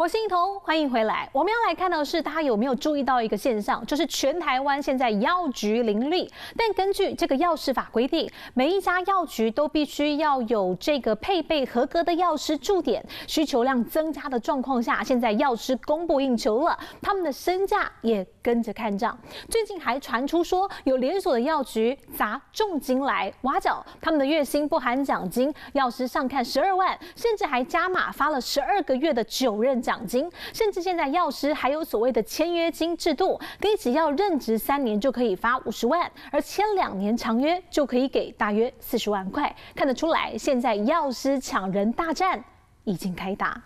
我是一彤，欢迎回来。我们要来看到的是，大家有没有注意到一个现象，就是全台湾现在药局林立，但根据这个药师法规定，每一家药局都必须要有这个配备合格的药师驻点。需求量增加的状况下，现在药师供不应求了，他们的身价也跟着看涨。最近还传出说，有连锁的药局砸重金来挖角，他们的月薪不含奖金，药师上看12万，甚至还加码发了12个月的9任奖金，甚至现在药师还有所谓的签约金制度，你只要任职3年就可以发50万，而签2年长约就可以给大约40万块。看得出来，现在药师抢人大战已经开打。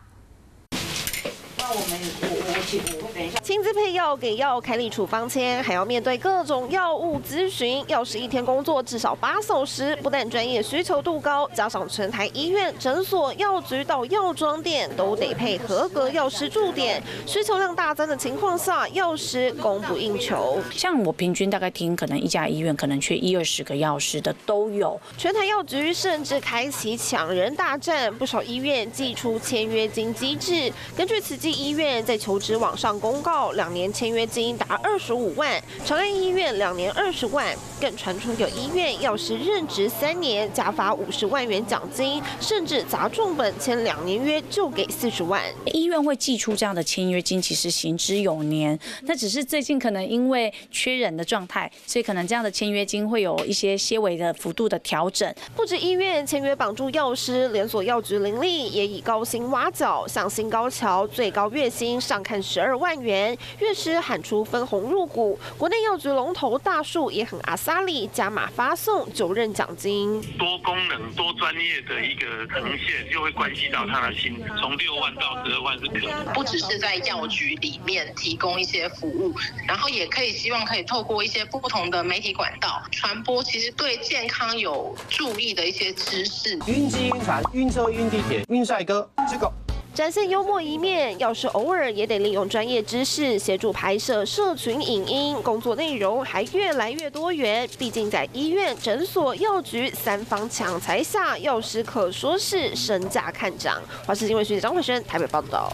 亲自配药、给药、开立处方签，还要面对各种药物咨询。药师一天工作至少8小时，不但专业需求度高，加上全台医院、诊所、药局到药妆店都得配合格药师驻点，需求量大增的情况下，药师供不应求。像我平均大概听，可能一家医院可能缺20-20个药师的都有。全台药局甚至开启抢人大战，不少医院祭出签约金机制。根据慈济 医院在求职网上公告，2年签约金达25万；长安医院2年20万，更传出有医院药师任职3年，加发50万元奖金，甚至砸重本签2年约就给40万。医院会寄出这样的签约金，其实行之有年。那只是最近可能因为缺人的状态，所以可能这样的签约金会有一些些微的幅度的调整。不止医院签约绑住药师，连锁药局林立也以高薪挖角，像新高桥最高 月薪上看12万元，药师喊出分红入股。国内药局龙头大树也很阿萨利，加码发送9任奖金。多功能、多专业的一个呈现，就会关系到他的薪资，从6万到12万是可能。不只是在药局里面提供一些服务，然后也可以希望可以透过一些不同的媒体管道传播，其实对健康有注意的一些知识。晕机、晕船、晕车、晕地铁、晕帅哥，这个。 展现幽默一面，要是偶尔也得利用专业知识协助拍摄社群影音，工作内容还越来越多元。毕竟在医院、诊所、药局3方抢财下，药师可说是身价看涨。华视新闻学姐张慧萱台北报道。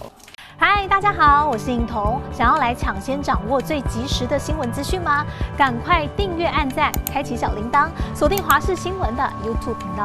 嗨，大家好，我是尹彤。想要来抢先掌握最及时的新闻资讯吗？赶快订阅、按赞、开启小铃铛，锁定华视新闻的 YouTube 频道。